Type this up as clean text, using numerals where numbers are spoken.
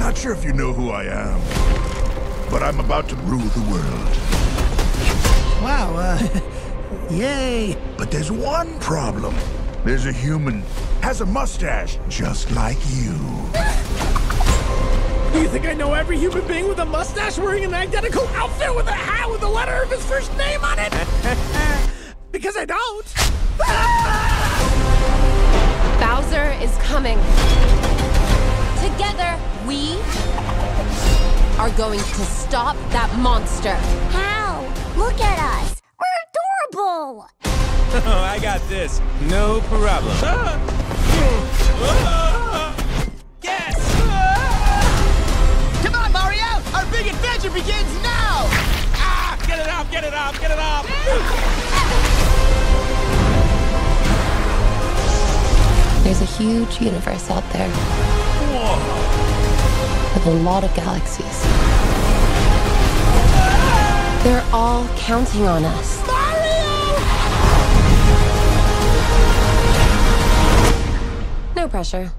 Not sure if you know who I am, but I'm about to rule the world. Wow, yay! But there's one problem. There's a human, has a mustache, just like you. You think I know every human being with a mustache wearing an identical outfit with a hat with the letter of his first name on it? Because I don't. Bowser is coming. Together, we are going to stop that monster. How? Look at us. We're adorable. Oh, I got this. No problem. Yes! Come on, Mario! Our big adventure begins now! Ah! Get it off! Get it off! Get it off! There's a huge universe out there. Whoa. With a lot of galaxies. They're all counting on us. No pressure.